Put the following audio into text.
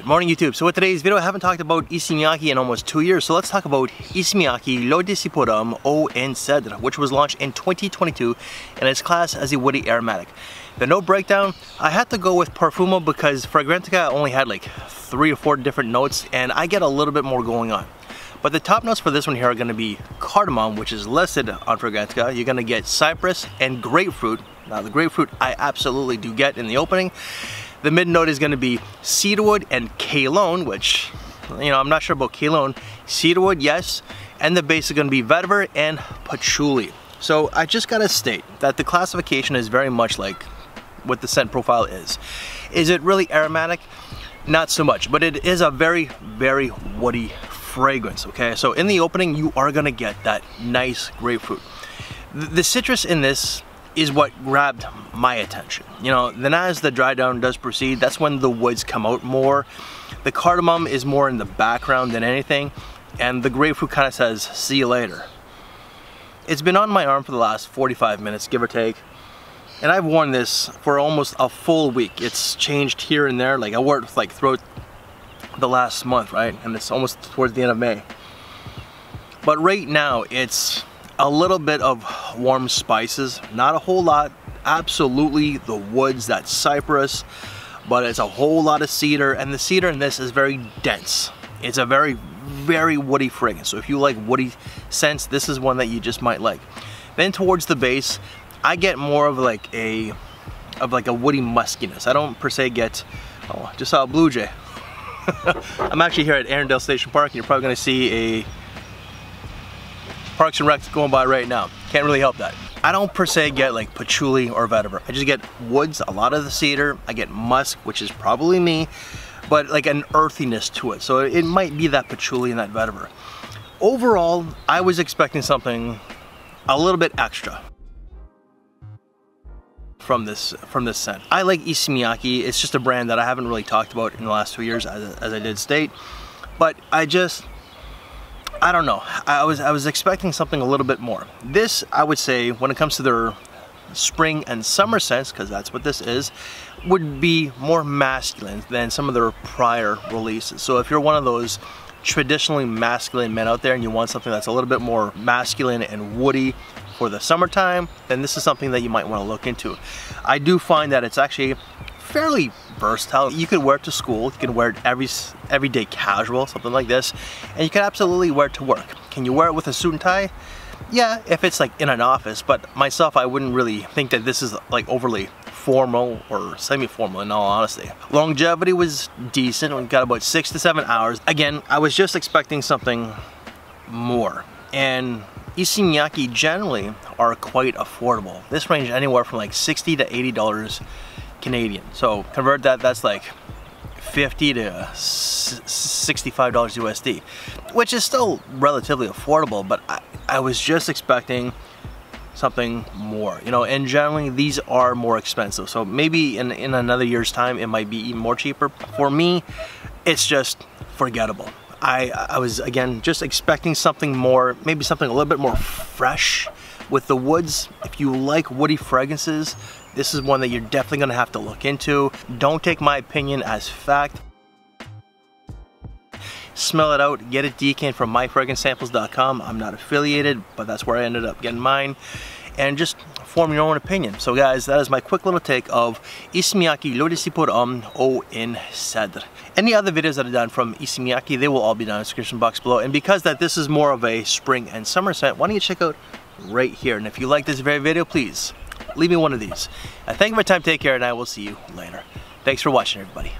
Good morning, YouTube. So with today's video, I haven't talked about Issey Miyake in almost 2 years. So let's talk about Issey Miyake L'eau de Cipollum Eau en Cèdre, which was launched in 2022 and is classed as a woody aromatic. The note breakdown, I had to go with Parfumo because Fragrantica only had like 3 or 4 different notes and I get a little bit more going on. But the top notes for this one here are going to be cardamom, which is listed on Fragrantica. You're going to get cypress and grapefruit. Now the grapefruit I absolutely do get in the opening. The mid note is going to be cedarwood and Calone, which, you know, I'm not sure about Calone. Cedarwood, yes. And the base is going to be vetiver and patchouli. So I just got to state that the classification is very much like what the scent profile is. Is it really aromatic? Not so much, but it is a very, very woody fragrance, okay? So in the opening, you are going to get that nice grapefruit. The citrus in this is what grabbed my attention. You know, then as the dry down does proceed, that's when the woods come out more. The cardamom is more in the background than anything, and the grapefruit kind of says, see you later. It's been on my arm for the last 45 minutes, give or take, and I've worn this for almost a full week. It's changed here and there, like I wore it with, like throughout the last month, right? And it's almost towards the end of May. But right now, it's a little bit of warm spices, not a whole lot, absolutely the woods, that cypress, but it's a whole lot of cedar, and the cedar in this is very dense. It's a very, very woody fragrance, so if you like woody scents, this is one that you just might like. Then towards the base, I get more of like a woody muskiness. I don't per se get, oh, just saw a blue jay. I'm actually here at Arundel Station Park, and you're probably gonna see a Parks and Rec's going by right now. Can't really help that. I don't per se get like patchouli or vetiver. I just get woods, a lot of the cedar. I get musk, which is probably me, but like an earthiness to it. So it might be that patchouli and that vetiver. Overall, I was expecting something a little bit extra from this scent. I like Issey Miyake. It's just a brand that I haven't really talked about in the last 2 years, as I did state, but I don't know. I was expecting something a little bit more. This, I would say, when it comes to their spring and summer scents, because that's what this is, would be more masculine than some of their prior releases. So if you're one of those traditionally masculine men out there and you want something that's a little bit more masculine and woody for the summertime, then this is something that you might want to look into. I do find that it's actually fairly versatile. You could wear it to school, you can wear it everyday casual, something like this, and you can absolutely wear it to work. Can you wear it with a suit and tie? Yeah, if it's like in an office, but myself, I wouldn't really think that this is like overly formal or semi-formal in all honesty. Longevity was decent, we got about 6 to 7 hours. Again, I was just expecting something more, and Issey Miyake generally are quite affordable. This range anywhere from like $60 to $80 Canadian. So convert that, that's like $50 to $65 USD, which is still relatively affordable, but I was just expecting something more, you know, and generally these are more expensive. So maybe in another year's time, it might be even more cheaper. For me, it's just forgettable. I was, again, just expecting something more, maybe something a little bit more fresh with the woods. If you like woody fragrances, this is one that you're definitely gonna have to look into. Don't take my opinion as fact. Smell it out, get it decant from myfragrancesamples.com. I'm not affiliated, but that's where I ended up getting mine. And just form your own opinion. So guys, that is my quick little take of Issey Miyake L'eau de Cipollum Eau en Cèdre. Any other videos that are done from Issey Miyake, they will all be down in the description box below. And because that this is more of a spring and summer scent, why don't you check out right here. And if you like this very video, please leave me one of these. I thank you for your time, take care, and I will see you later. Thanks for watching, everybody.